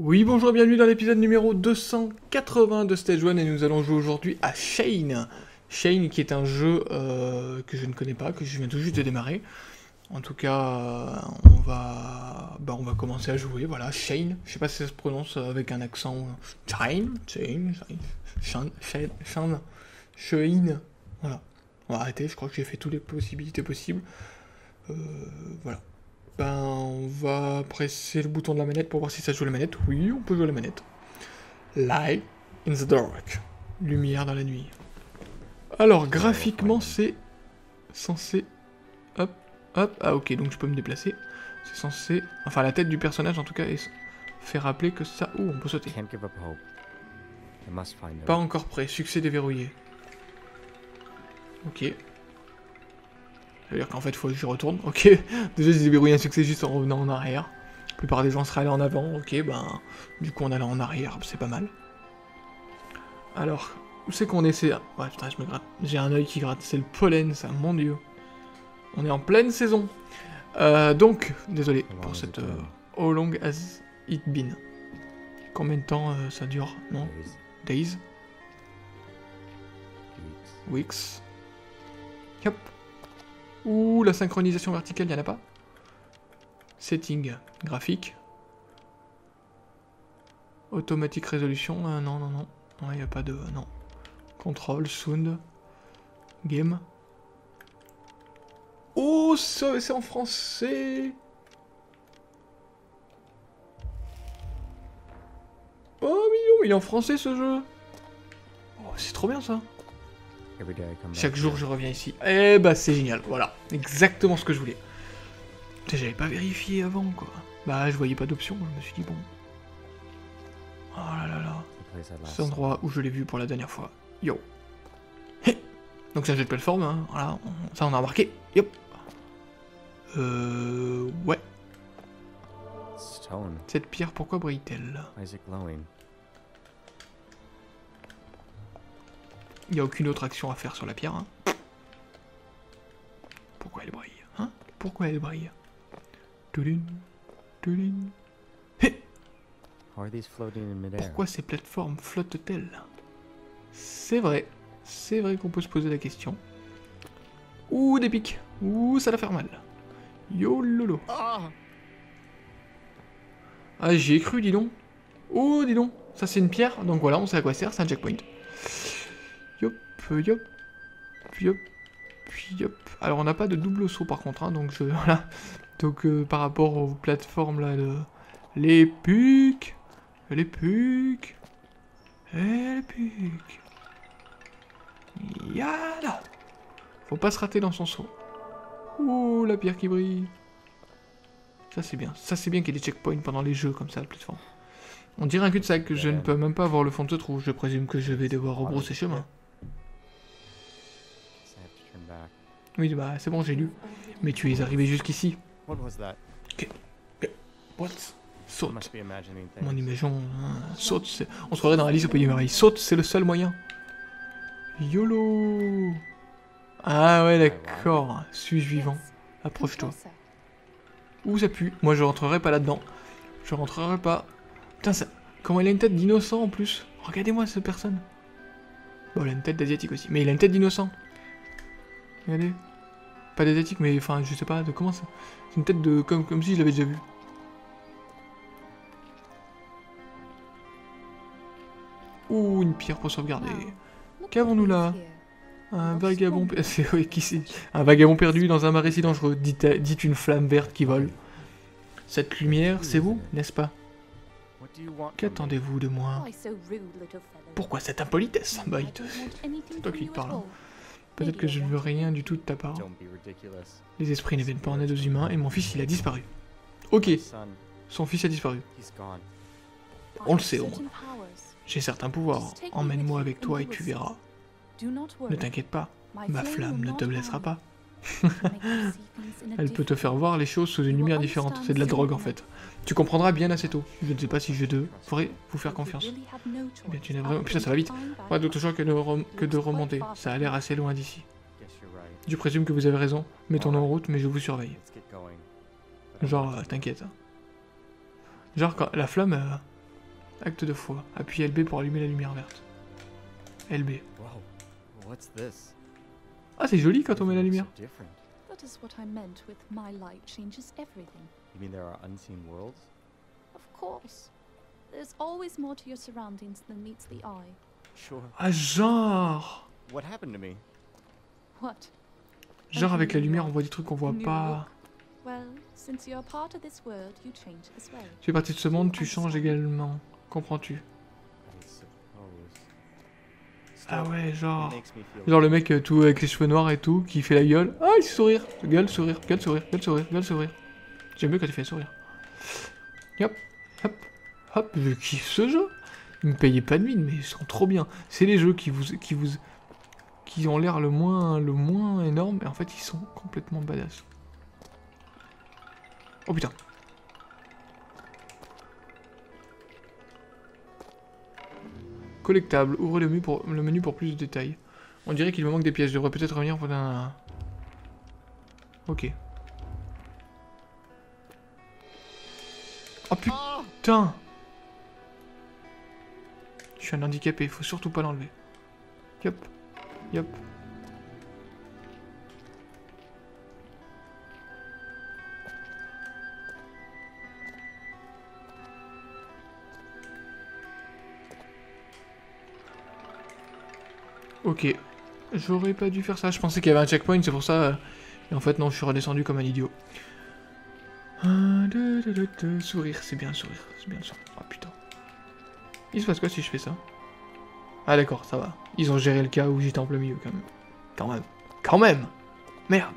Oui, bonjour et bienvenue dans l'épisode numéro 280 de Stage One et nous allons jouer aujourd'hui à Schein. Schein qui est un jeu que je ne connais pas, que je viens tout juste de démarrer. En tout cas, on va commencer à jouer, voilà, Schein. Je sais pas si ça se prononce avec un accent... Schein, voilà. On va arrêter, je crois que j'ai fait toutes les possibilités possibles. Voilà. Ben, on va presser le bouton de la manette pour voir si ça joue la manette. Oui, on peut jouer la manette. Light in the dark. Lumière dans la nuit. Alors, graphiquement, c'est censé... Hop, hop. Ah, ok, donc je peux me déplacer. C'est censé... Enfin, la tête du personnage, en tout cas, est... fait rappeler que ça... Ouh, on peut sauter. Pas encore prêt. Succès déverrouillé. Ok. Ça veut dire qu'en fait, il faut que j'y retourne. Ok, déjà j'ai déverrouillé un succès juste en revenant en arrière. La plupart des gens seraient allés en avant. Ok, ben, du coup, on allait en arrière, c'est pas mal. Alors, où c'est qu'on essaie? Ouais, putain, je me gratte. J'ai un œil qui gratte. C'est le pollen, ça, mon dieu. On est en pleine saison. Donc, désolé pour cette... how long has it been? Combien de temps ça dure? Non? Days? Weeks? Yep. Ouh, la synchronisation verticale, il n'y en a pas. Setting, graphique. Automatique résolution, non, non, non. Non, il n'y a pas de... non. Control, sound, game. Oh, c'est en français. Oh, mignon, il est en français ce jeu. Oh, c'est trop bien ça. Chaque jour, je reviens ici. Eh bah, c'est génial. Voilà, exactement ce que je voulais. J'avais pas vérifié avant, quoi. Bah, je voyais pas d'option. Je me suis dit, bon. Oh là là là. C'est l'endroit où je l'ai vu pour la dernière fois. Yo. Hey. Donc, c'est un jeu de plateforme, hein. Voilà, ça, on a remarqué. Yep. Ouais. Cette pierre, pourquoi brille-t-elle? Il n'y a aucune autre action à faire sur la pierre. Hein. Pourquoi elle brille, hein? Pourquoi elle brille? Toulin, toulin. Hé! Pourquoi ces plateformes flottent-elles? c'est vrai qu'on peut se poser la question. Ouh, des pics, ouh, ça va faire mal. Yo lolo. Ah, j'y ai cru, dis donc. Oh, dis donc, ça c'est une pierre, donc voilà, on sait à quoi sert, c'est un checkpoint. Yop, yop, yop, yop. Alors on n'a pas de double saut par contre, hein, donc je... Voilà. Donc par rapport aux plateformes là de... Les pucs. Les pucs. Et les pucs. Yala. Faut pas se rater dans son saut. Ouh, la pierre qui brille. Ça c'est bien. Ça c'est bien qu'il y ait des checkpoints pendant les jeux comme ça, la plateforme. On dirait un cul-de-sac, que je ne peux même pas voir le fond de ce trou. Je présume que je vais devoir rebrousser chemin. Oui, bah c'est bon, j'ai lu. Mais tu es arrivé jusqu'ici. Ok. What? Saute. Mon imagination... saute, on se croirait dans Alice au Pays des Merveilles. Saute, c'est le seul moyen. YOLO. Ah ouais, d'accord. Suis-je vivant? Approche-toi. Ouh, ça pue. Moi, je rentrerai pas là-dedans. Je rentrerai pas. Putain, ça... Comment il a une tête d'innocent en plus. Regardez-moi cette personne. Bon, il a une tête d'asiatique aussi. Mais il a une tête d'innocent. Regardez. Pas d'asiatique, mais enfin, je sais pas de comment ça. C'est une tête de... Comme si je l'avais déjà vu. Ouh, une pierre pour sauvegarder. Qu'avons-nous là? Un vagabond... C'est... Ouais, qui c'est? Un vagabond perdu dans un marais si dangereux. Dites une flamme verte qui vole. Cette lumière, c'est vous, n'est-ce pas? Qu'attendez-vous de moi? Pourquoi cette impolitesse? Bah, c'est toi qui te parle. Peut-être que je ne veux rien du tout de ta part. Les esprits ne viennent pas en aide aux humains et mon fils, il a disparu. Ok, son fils a disparu. On le sait, au moins. J'ai certains pouvoirs. Emmène-moi avec toi et tu verras. Ne t'inquiète pas, ma flamme ne te blessera pas. Elle peut te faire voir les choses sous une lumière différente. C'est de la drogue en fait. Tu comprendras bien assez tôt. Je ne sais pas si je devrais vous faire confiance. Mais tu n'as vraiment... Putain, ça va vite. Pas d'autre choix que de remonter. Ça a l'air assez loin d'ici. Je présume que vous avez raison. Mettons-nous en route, mais je vous surveille. Genre, t'inquiète. Genre, quand la flamme... Acte de foi. Appuie LB pour allumer la lumière verte. LB. Ah, c'est joli quand on met la lumière. Ah, genre. Genre avec la lumière, on voit des trucs qu'on voit pas. Tu es partie de ce monde, tu changes également. Comprends-tu? Ah ouais, genre... Genre le mec tout avec les cheveux noirs et tout, qui fait la gueule. Ah, il sourire. Gueule, sourire, gueule, sourire, gueule, sourire, gueule, sourire. J'aime mieux quand il fait sourire. Hop, hop, hop, je kiffe ce jeu. Ils me payaient pas de mine, mais ils sont trop bien. C'est les jeux qui ont l'air le moins énorme, et en fait, ils sont complètement badass. Oh putain. Collectable, ouvre le menu pour plus de détails. On dirait qu'il me manque des pièces, je devrais peut-être revenir pour un... Ok. Oh putain! Je suis un handicapé, faut surtout pas l'enlever. Yop, yop. Ok, j'aurais pas dû faire ça, je pensais qu'il y avait un checkpoint, c'est pour ça, et en fait non, je suis redescendu comme un idiot. Sourire, c'est bien le sourire, c'est bien le sourire. Oh putain. Il se passe quoi si je fais ça? Ah d'accord, ça va, ils ont géré le cas où j'étais en plein milieu quand même. Quand même. Merde.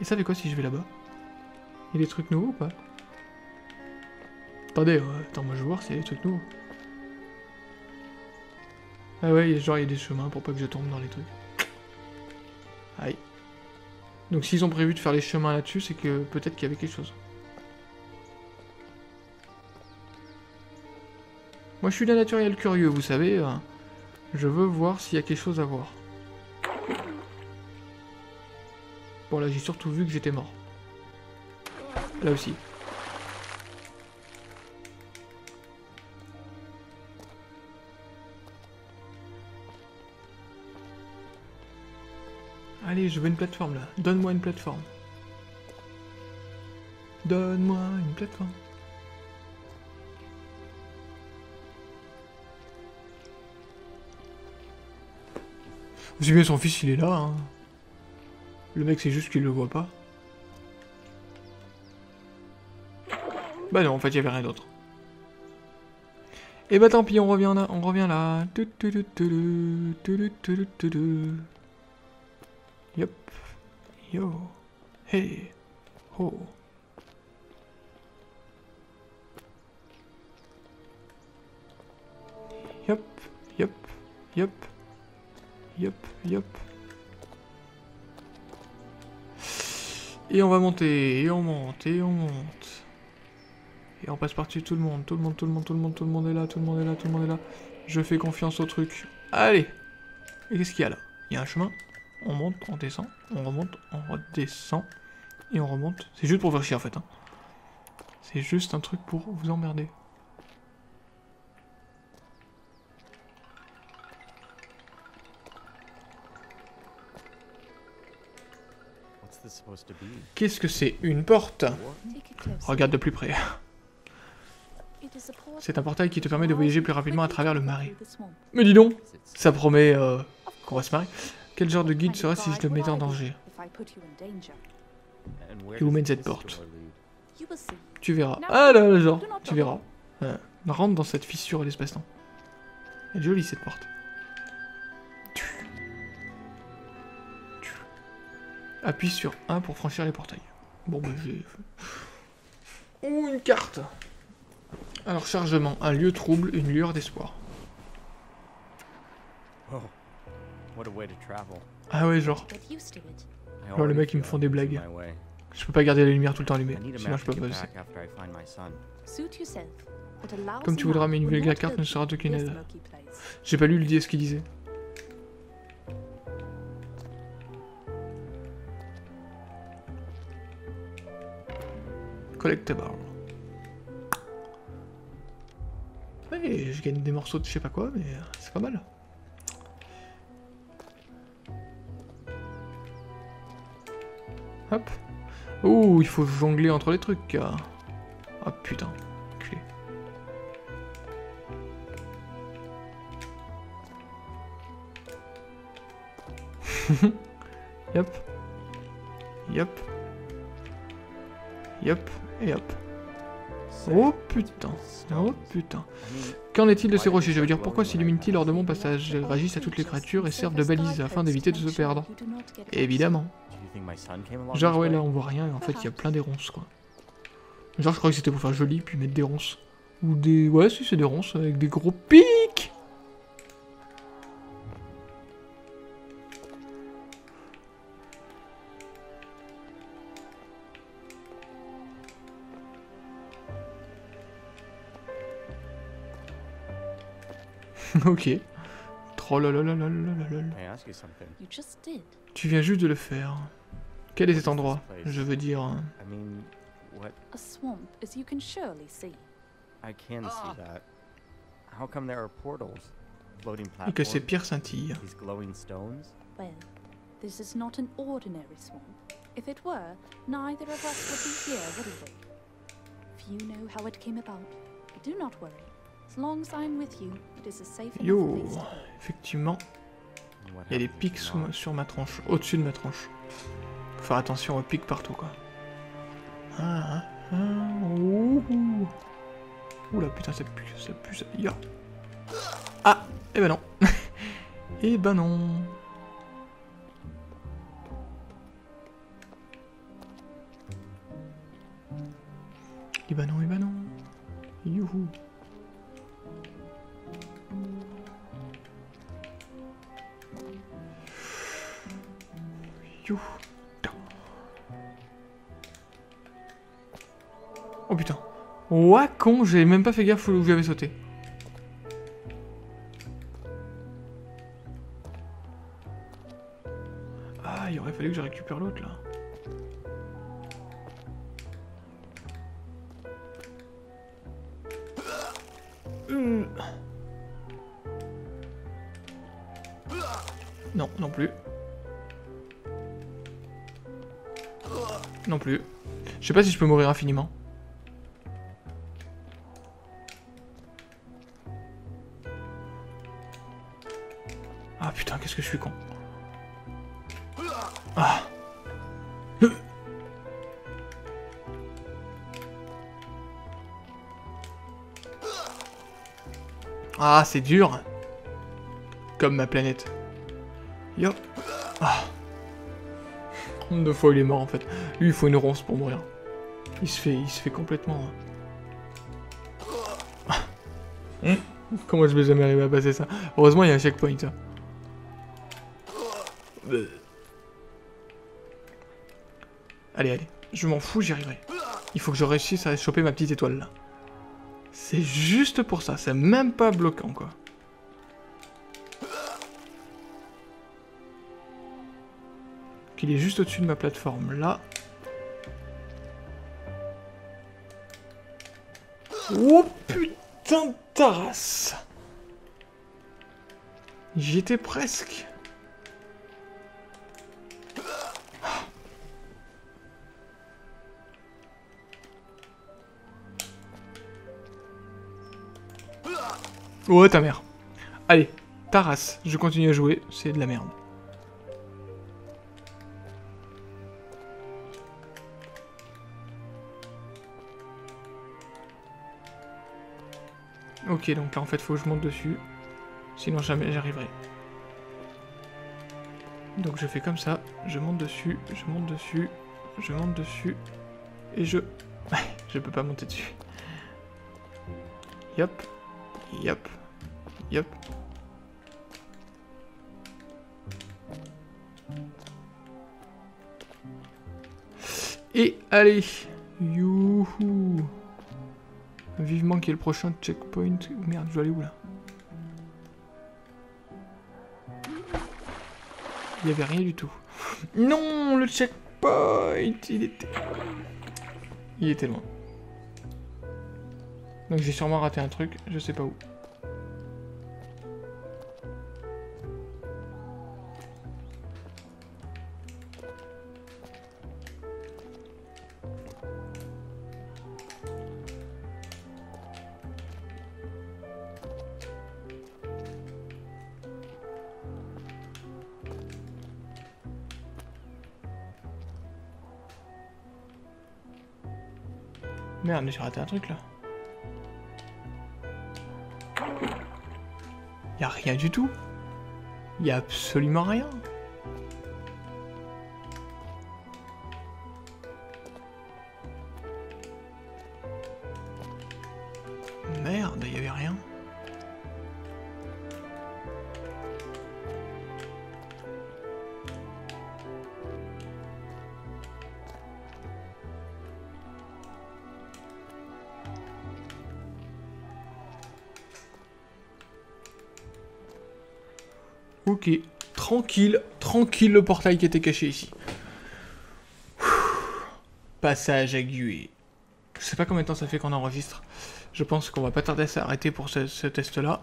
Et ça fait quoi si je vais là-bas? Il y a des trucs nouveaux ou pas? Attendez, attends, moi je vais voir s'il y a des trucs nouveaux. Ah ouais, genre il y a des chemins pour pas que je tombe dans les trucs. Aïe. Donc s'ils ont prévu de faire les chemins là-dessus, c'est que peut-être qu'il y avait quelque chose. Moi je suis d'un naturel curieux, vous savez. Je veux voir s'il y a quelque chose à voir. Bon là j'ai surtout vu que j'étais mort. Là aussi. Allez, je veux une plateforme là. Donne-moi une plateforme. Donne-moi une plateforme. Vous savez bien, son fils il est là. Hein. Le mec, c'est juste qu'il le voit pas. Bah non, en fait, il y avait rien d'autre. Et bah tant pis, on revient là. Yep. Yo. Hey. Oh. Yep. Et on va monter, et on monte. Et on passe par-dessus tout le monde est là, tout le monde est là. Je fais confiance au truc. Allez. Et qu'est-ce qu'il y a là? Il y a un chemin? On monte, on descend, on remonte, on redescend, et on remonte. C'est juste pour faire chier en fait. Hein. C'est juste un truc pour vous emmerder. Qu'est-ce que c'est? Une porte? Regarde de plus près. C'est un portail qui te permet de voyager plus rapidement à travers le marais. Mais dis donc, ça promet qu'on va se marrer. Quel genre de guide serait si je te mettais en danger? Et où mène cette porte? Tu verras. Ah là, genre, tu verras. Rentre dans cette fissure à l'espace-temps. Elle est jolie cette porte. Appuie sur 1 pour franchir les portails. Bon bah j'ai... Ouh, une carte! Alors chargement, un lieu trouble, une lueur d'espoir. Oh. Ah ouais, genre. Alors les mecs ils me font des blagues. Je peux pas garder la lumière tout le temps allumée, sinon je peux pas passer. Comme tu voudras, mais une nouvelle carte ne sera d'aucune aide. J'ai pas lu le DS qui disait. Collectable. Ouais, je gagne des morceaux de je sais pas quoi, mais c'est pas mal. Hop. Oh, il faut jongler entre les trucs. Ah putain, culé. Yep. Yep. Yep. Et hop. Oh putain. Oh putain. Qu'en est-il de ces rochers? Je veux dire, pourquoi s'illuminent-ils lors de mon passage? Ils réagissent à toutes les créatures et servent de balises afin d'éviter de se perdre. Évidemment. Genre ouais, là on voit rien et en fait il y a plein des ronces quoi. Genre je crois que c'était pour faire joli puis mettre des ronces. Ou des... Ouais si c'est des ronces avec des gros pics. Ok. Tu viens juste de le faire. Quel est cet endroit? Je veux dire... Et que ces pierres scintillent. Yo, effectivement, il y a des pics sur ma tranche, au-dessus de ma tranche. Faut faire attention aux pics partout quoi. Oula putain ça pue ça. Yeah. Ah, et ben non. Et ben non. Et ben non, et ben non. Youhou. Oh putain. Ouah con, j'ai même pas fait gaffe où j'avais sauté. Ah, il aurait fallu que je récupère l'autre là. Non, non plus. Non plus. Je sais pas si je peux mourir infiniment. Ah putain, qu'est-ce que je suis con. Ah. Ah, c'est dur. Comme ma planète. Yo. Ah. Deux fois il est mort en fait. Lui il faut une ronce pour mourir. Il se fait complètement. Comment je vais jamais arriver à passer ça? Heureusement il y a un checkpoint ça. Allez allez, je m'en fous, j'y arriverai. Il faut que je réussisse à choper ma petite étoile là. C'est juste pour ça, c'est même pas bloquant quoi. Il est juste au-dessus de ma plateforme, là. Oh putain de ta race! J'y étais presque. Oh ta mère. Allez, ta race, je continue à jouer, c'est de la merde. Ok, donc là en fait faut que je monte dessus, sinon jamais j'arriverai. Donc je fais comme ça, je monte dessus, je monte dessus, je monte dessus, et je... je peux pas monter dessus. Yop, yop, yop. Et allez, youhou. Vivement qu'il y ait le prochain checkpoint. Merde, je dois aller où là? Il n'y avait rien du tout. Non, le checkpoint, il était loin. Donc j'ai sûrement raté un truc, je sais pas où. Merde, j'ai raté un truc là. Y'a rien du tout. Y'a absolument rien. Merde, y'avait rien. Ok, tranquille, tranquille le portail qui était caché ici. Ouh. Passage aiguë. Je sais pas combien de temps ça fait qu'on enregistre. Je pense qu'on va pas tarder à s'arrêter pour ce test-là.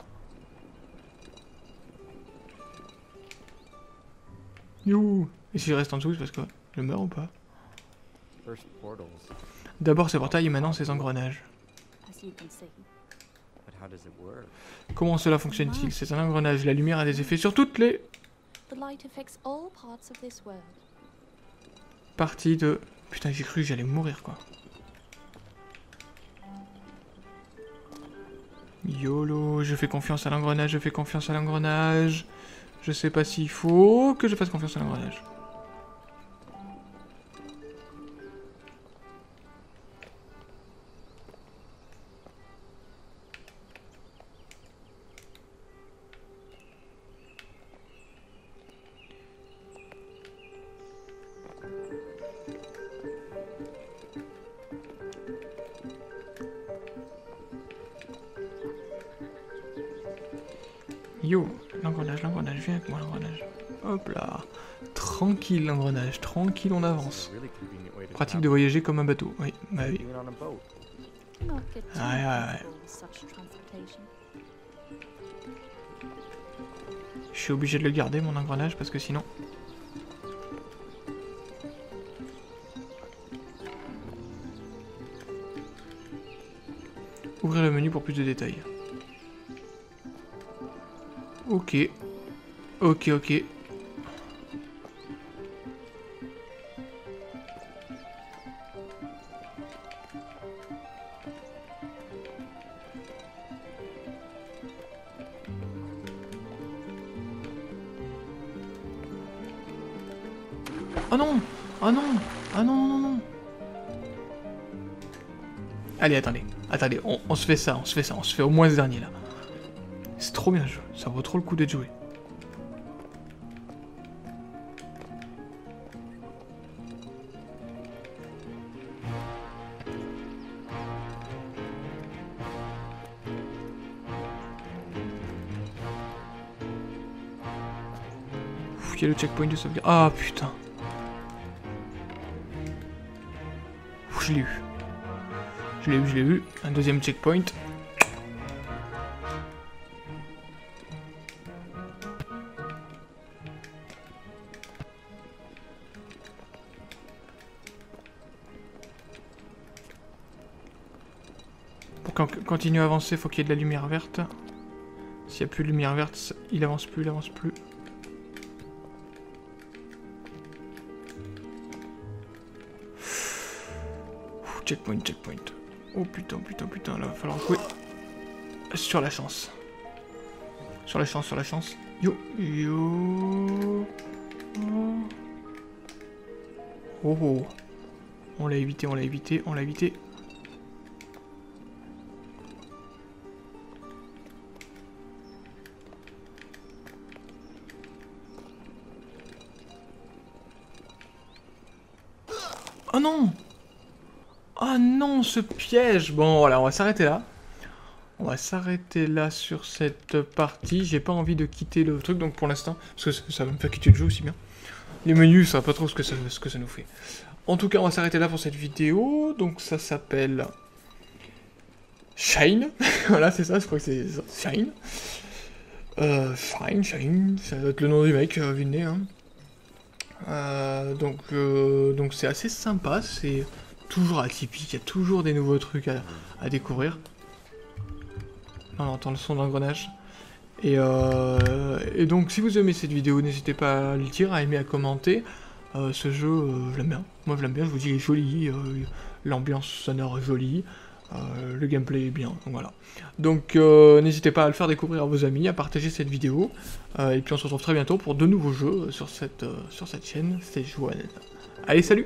Youhou. Et si je reste en dessous, c'est parce que je meurs ou pas? D'abord ces portails et maintenant ces engrenages. Comment cela fonctionne-t-il? C'est un engrenage. La lumière a des effets sur toutes les parties de... Putain, j'ai cru que j'allais mourir, quoi. YOLO, je fais confiance à l'engrenage, je fais confiance à l'engrenage. Je sais pas s'il faut que je fasse confiance à l'engrenage. Yo, l'engrenage, viens avec moi l'engrenage. Hop là. Tranquille l'engrenage, tranquille on avance. Pratique de voyager comme un bateau, oui, bah oui. Ouais. Je suis obligé de le garder mon engrenage parce que sinon... Ouvrez le menu pour plus de détails. Ok. Oh non. Allez, attendez, on se fait ça, on se fait au moins ce dernier là. C'est trop bien joué, ça vaut trop le coup d'être joué. Ouf, il y a le checkpoint de sauvegarde. Ah putain. Ouf, je l'ai eu. Un deuxième checkpoint. Continue à avancer, faut qu'il y ait de la lumière verte. S'il n'y a plus de lumière verte, il avance plus. Ouh, checkpoint. Oh putain, là va falloir jouer. Sur la chance. Yo. Oh. On l'a évité. Oh non! Oh non, ce piège. Bon, voilà, on va s'arrêter là. On va s'arrêter là sur cette partie. J'ai pas envie de quitter le truc, donc pour l'instant, parce que ça va me faire quitter le jeu aussi bien. Les menus, ça va pas trop ce que ça nous fait. En tout cas, on va s'arrêter là pour cette vidéo. Donc ça s'appelle Schein. Voilà, c'est ça, je crois que c'est Schein. Schein, ça doit être le nom du mec, vu le nez, hein. Donc c'est assez sympa, c'est toujours atypique, il y a toujours des nouveaux trucs à découvrir. On entend le son d'engrenage. Et donc si vous aimez cette vidéo, n'hésitez pas à le dire, à aimer, à commenter. Ce jeu, je l'aime bien. Moi je l'aime bien, je vous dis, il est joli, l'ambiance sonore est jolie, le gameplay est bien, donc voilà. Donc n'hésitez pas à le faire découvrir à vos amis, à partager cette vidéo. Et puis on se retrouve très bientôt pour de nouveaux jeux sur cette chaîne, Stage One. Allez, salut!